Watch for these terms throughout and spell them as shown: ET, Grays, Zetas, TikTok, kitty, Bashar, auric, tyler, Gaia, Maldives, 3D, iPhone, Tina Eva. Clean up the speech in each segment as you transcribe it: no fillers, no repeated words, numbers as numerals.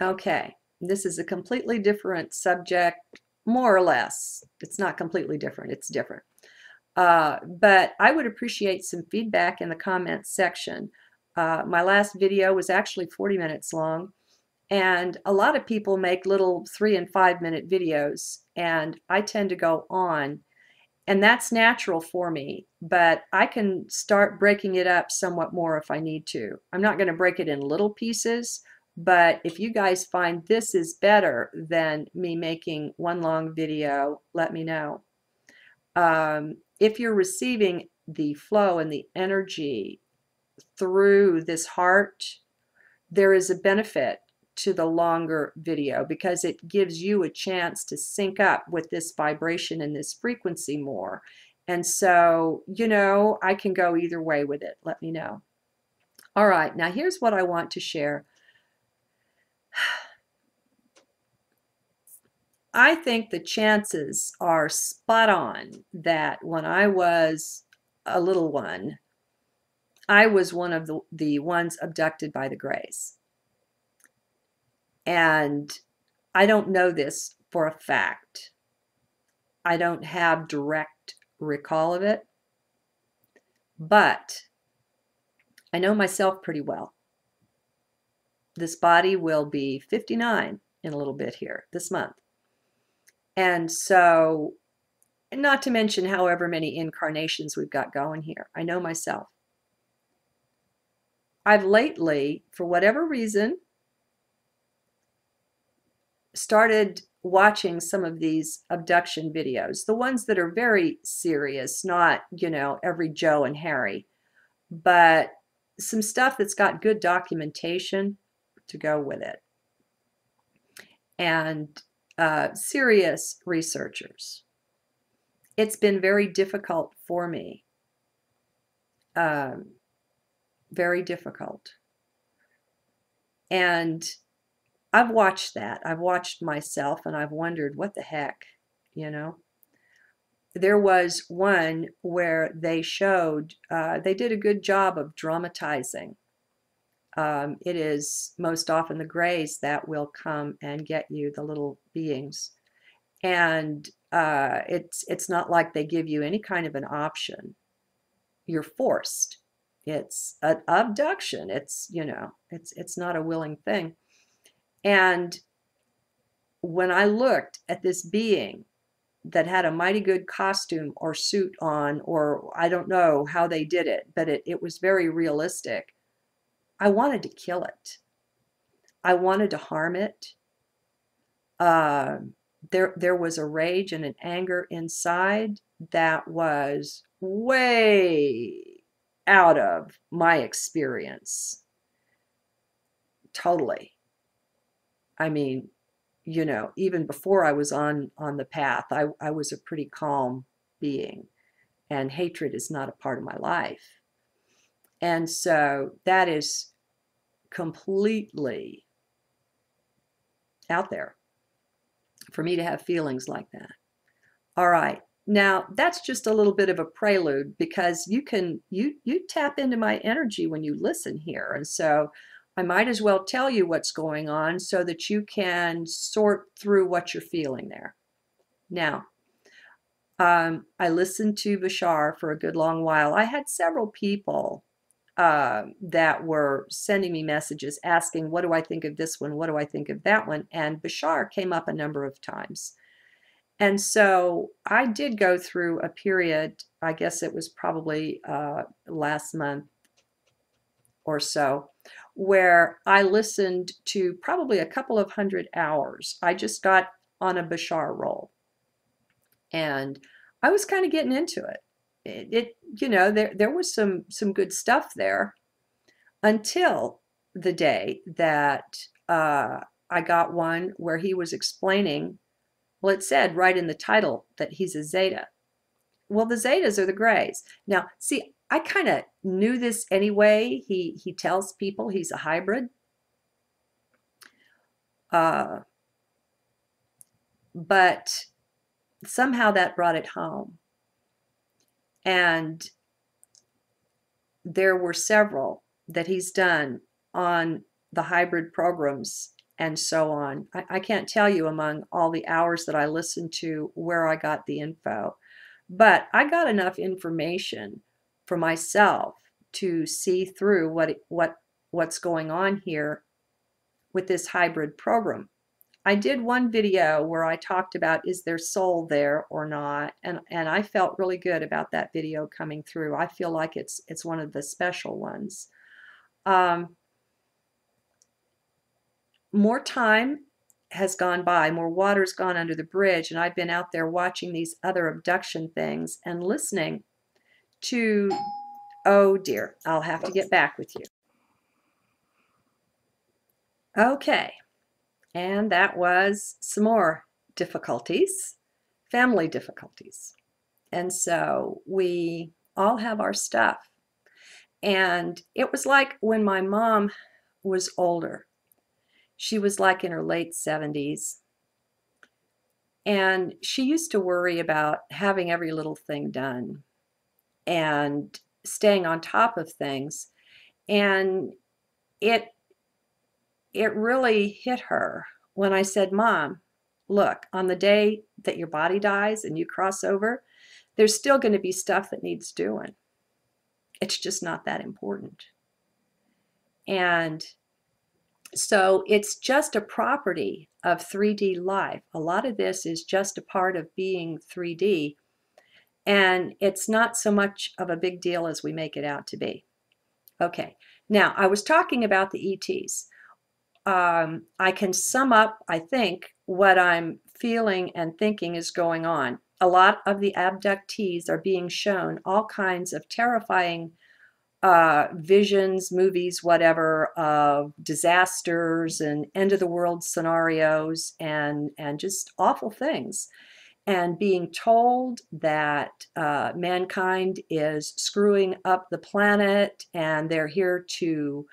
Okay, this is a completely different subject, more or less. It's not completely different, it's different. But I would appreciate some feedback in the comments section. My last video was actually 40 minutes long, and a lot of people make little 3- and 5-minute videos, and I tend to go on, and that's natural for me, but I can start breaking it up somewhat more if I need to. I'm not going to break it in little pieces, but if you guys find this is better than me making one long video, let me know. If you're receiving the flow and the energy through this heart, there is a benefit to the longer video because it gives you a chance to sync up with this vibration and this frequency more. And so, you know, I can go either way with it. Let me know. All right, now here's what I want to share. I think the chances are spot on that when I was a little one, I was one of the ones abducted by the Grays. And I don't know this for a fact. I don't have direct recall of it, but I know myself pretty well. This body will be 59 in a little bit here this month. And so, not to mention however many incarnations we've got going here. I know myself. I've lately, for whatever reason, started watching some of these abduction videos, the ones that are very serious, not, you know, every Joe and Harry, but some stuff that's got good documentation to go with it. And serious researchers. It's been very difficult for me. Very difficult. And I've watched that. I've watched myself and I've wondered what the heck, you know. There was one where they showed, they did a good job of dramatizing. It is most often the Grays that will come and get you, the little beings. And it's not like they give you any kind of an option. You're forced. It's an abduction. It's, you know, it's not a willing thing. And when I looked at this being that had a mighty good costume or suit on, or I don't know how they did it, but it was very realistic. I wanted to kill it. I wanted to harm it. There was a rage and an anger inside that was way out of my experience. Totally. I mean, you know, even before I was on the path, I was a pretty calm being, and hatred is not a part of my life. And so that is completely out there for me to have feelings like that. All right. Now, that's just a little bit of a prelude because you tap into my energy when you listen here. And so I might as well tell you what's going on so that you can sort through what you're feeling there. Now, I listened to Bashar for a good long while. I had several people that were sending me messages asking, what do I think of this one? What do I think of that one? And Bashar came up a number of times. And so I did go through a period, I guess it was probably last month or so, where I listened to probably a couple of hundred hours. I just got on a Bashar roll. And I was kind of getting into it. You know, there was some good stuff there until the day that I got one where he was explaining, well, it said right in the title that he's a Zeta. Well, the Zetas are the Grays. Now, see, I kind of knew this anyway. He tells people he's a hybrid. But somehow that brought it home. And there were several that he's done on the hybrid programs and so on. I can't tell you among all the hours that I listened to where I got the info, but I got enough information for myself to see through what's going on here with this hybrid program. I did one video where I talked about, is there soul there or not? And I felt really good about that video coming through. I feel like it's one of the special ones. More time has gone by, more water's gone under the bridge, and I've been out there watching these other abduction things and listening to, oh dear, I'll have to get back with you. Okay. And that was some more difficulties, family difficulties. And so we all have our stuff. And it was like when my mom was older, she was like in her late 70s. And she used to worry about having every little thing done and staying on top of things. And it really hit her when I said, Mom, look, on the day that your body dies and you cross over, there's still going to be stuff that needs doing. It's just not that important. And so it's just a property of 3D life. A lot of this is just a part of being 3D, and it's not so much of a big deal as we make it out to be. Okay, now I was talking about the ETs. I can sum up, I think, what I'm feeling and thinking is going on. A lot of the abductees are being shown all kinds of terrifying visions, movies, whatever, of disasters and end of the world scenarios and just awful things. And being told that mankind is screwing up the planet and they're here to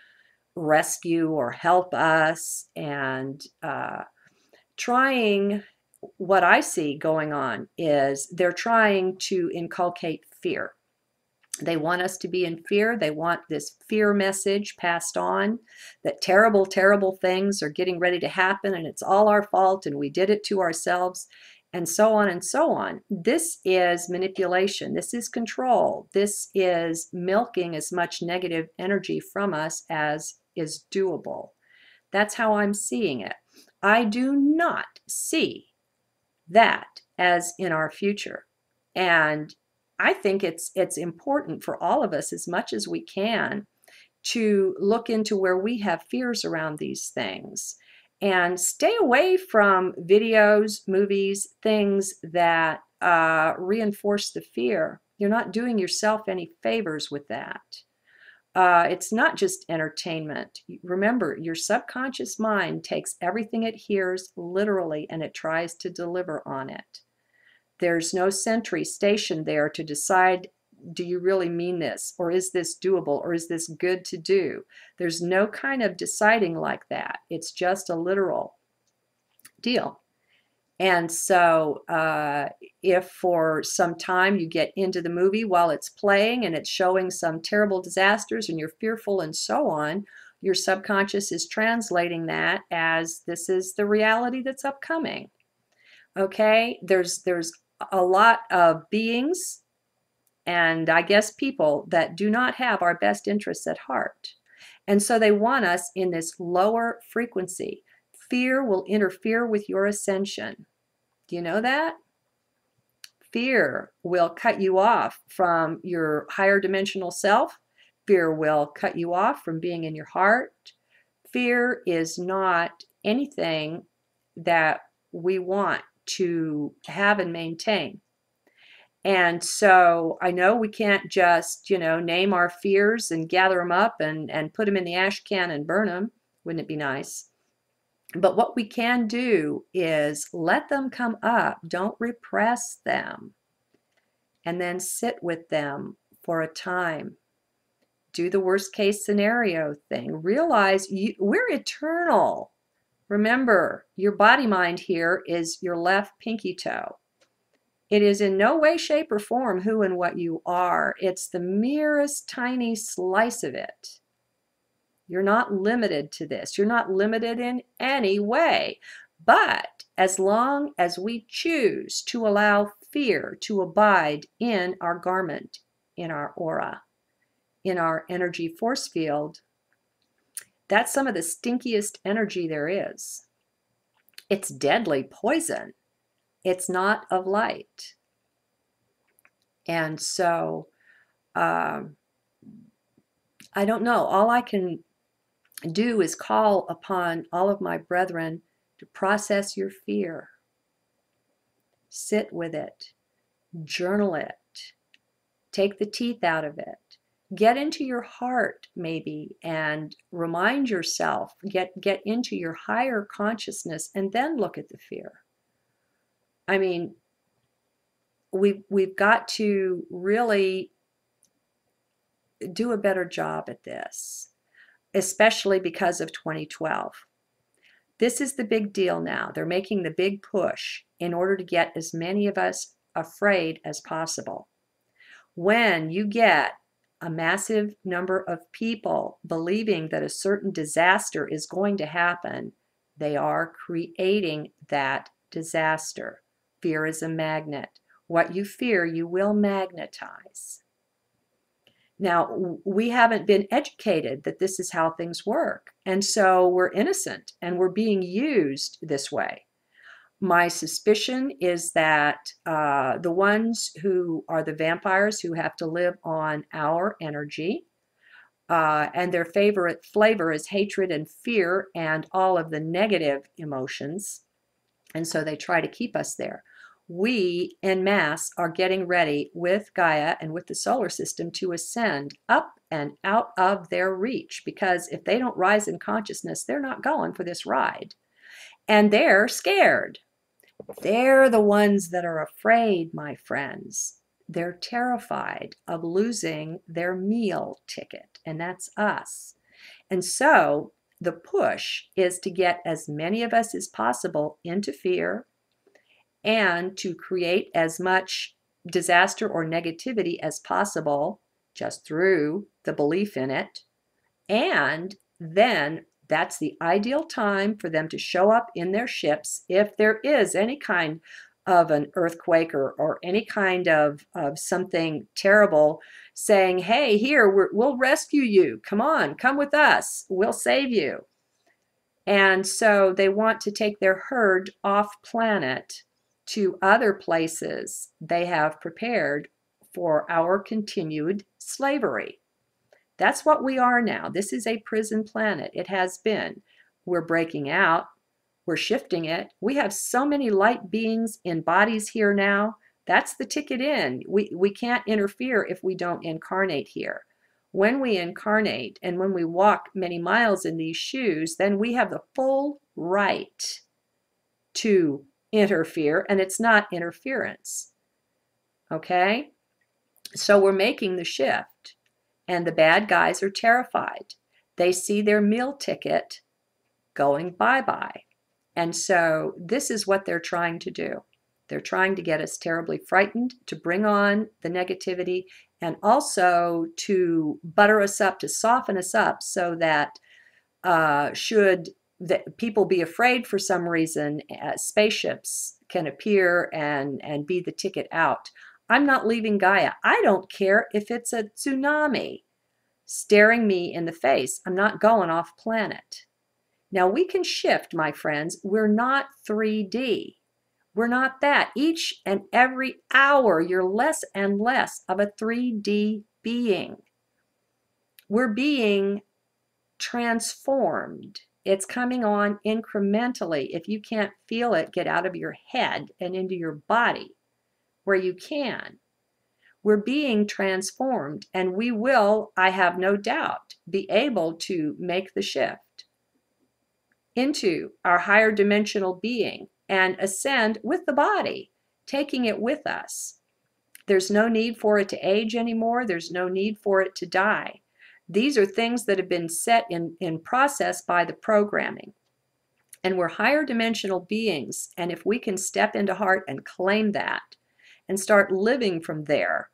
rescue or help us, and trying, what I see going on is they're trying to inculcate fear. They want us to be in fear. They want this fear message passed on that terrible, terrible things are getting ready to happen and it's all our fault and we did it to ourselves, and so on and so on. This is manipulation. This is control. This is milking as much negative energy from us as is doable. That's how I'm seeing it. I do not see that as in our future. And I think it's important for all of us as much as we can to look into where we have fears around these things and stay away from videos, movies, things that reinforce the fear. You're not doing yourself any favors with that. It's not just entertainment. Remember, your subconscious mind takes everything it hears literally and it tries to deliver on it. There's no sentry stationed there to decide, do you really mean this? Or is this doable? Or is this good to do? There's no kind of deciding like that. It's just a literal deal. And so if for some time you get into the movie while it's playing and it's showing some terrible disasters and you're fearful and so on, your subconscious is translating that as this is the reality that's upcoming. Okay, there's a lot of beings and I guess people that do not have our best interests at heart. And so they want us in this lower frequency. Fear will interfere with your ascension. Do you know that? Fear will cut you off from your higher dimensional self. Fear will cut you off from being in your heart. Fear is not anything that we want to have and maintain. And so I know we can't just, you know, name our fears and gather them up and put them in the ash can and burn them. Wouldn't it be nice? But what we can do is let them come up. Don't repress them. And then sit with them for a time. Do the worst case scenario thing. Realize we're eternal. Remember, your body mind here is your left pinky toe. It is in no way, shape, or form who and what you are. It's the merest tiny slice of it. You're not limited to this. You're not limited in any way. But as long as we choose to allow fear to abide in our garment, in our aura, in our energy force field, that's some of the stinkiest energy there is. It's deadly poison. It's not of light. And so, I don't know. All I can do is call upon all of my brethren to process your fear. Sit with it. Journal it. Take the teeth out of it. Get into your heart, maybe, and remind yourself. Get into your higher consciousness, and then look at the fear. I mean, we've got to really do a better job at this, especially because of 2012. This is the big deal now. They're making the big push in order to get as many of us afraid as possible. When you get a massive number of people believing that a certain disaster is going to happen, they are creating that disaster. Fear is a magnet. What you fear, you will magnetize. Now, we haven't been educated that this is how things work, and so we're innocent and we're being used this way. My suspicion is that the ones who are the vampires who have to live on our energy, and their favorite flavor is hatred and fear and all of the negative emotions, and so they try to keep us there. We, en masse, are getting ready with Gaia and with the solar system to ascend up and out of their reach, because if they don't rise in consciousness, they're not going for this ride. And they're scared. They're the ones that are afraid, my friends. They're terrified of losing their meal ticket, and that's us. And so the push is to get as many of us as possible into fear, and to create as much disaster or negativity as possible just through the belief in it. And then that's the ideal time for them to show up in their ships if there is any kind of an earthquake or any kind of something terrible, saying, hey, here, we'll rescue you. Come on, come with us. We'll save you. And so they want to take their herd off planet to other places they have prepared for our continued slavery. That's what we are now. This is a prison planet. It has been. We're breaking out. We're shifting it. We have so many light beings in bodies here now. That's the ticket in. We can't interfere if we don't incarnate here. When we incarnate and when we walk many miles in these shoes, then we have the full right to interfere, and it's not interference. Okay? So we're making the shift, and the bad guys are terrified. They see their meal ticket going bye-bye. And so this is what they're trying to do. They're trying to get us terribly frightened, to bring on the negativity, and also to butter us up, to soften us up, so that should that people be afraid for some reason, spaceships can appear and be the ticket out. I'm not leaving Gaia. I don't care if it's a tsunami staring me in the face. I'm not going off planet. Now we can shift, my friends. We're not 3D. We're not that. Each and every hour, you're less and less of a 3D being. We're being transformed. It's coming on incrementally. If you can't feel it, get out of your head and into your body where you can. We're being transformed, and we will, I have no doubt, be able to make the shift into our higher dimensional being and ascend with the body, taking it with us. There's no need for it to age anymore. There's no need for it to die. These are things that have been set in process by the programming. And we're higher dimensional beings, and if we can step into heart and claim that and start living from there,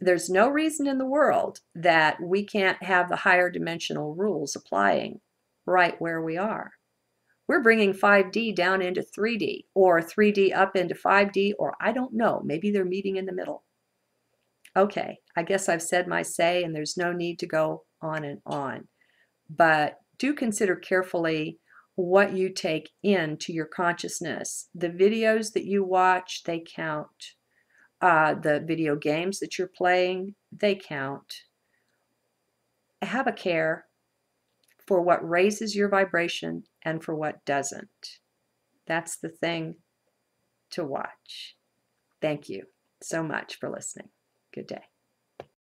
There's no reason in the world that we can't have the higher dimensional rules applying right where we are. We're bringing 5D down into 3D, or 3D up into 5D, or I don't know, maybe they're meeting in the middle. Okay, I guess I've said my say and there's no need to go on and on. But do consider carefully what you take into your consciousness. The videos that you watch, they count. The video games that you're playing, they count. Have a care for what raises your vibration and for what doesn't. That's the thing to watch. Thank you so much for listening. Good day.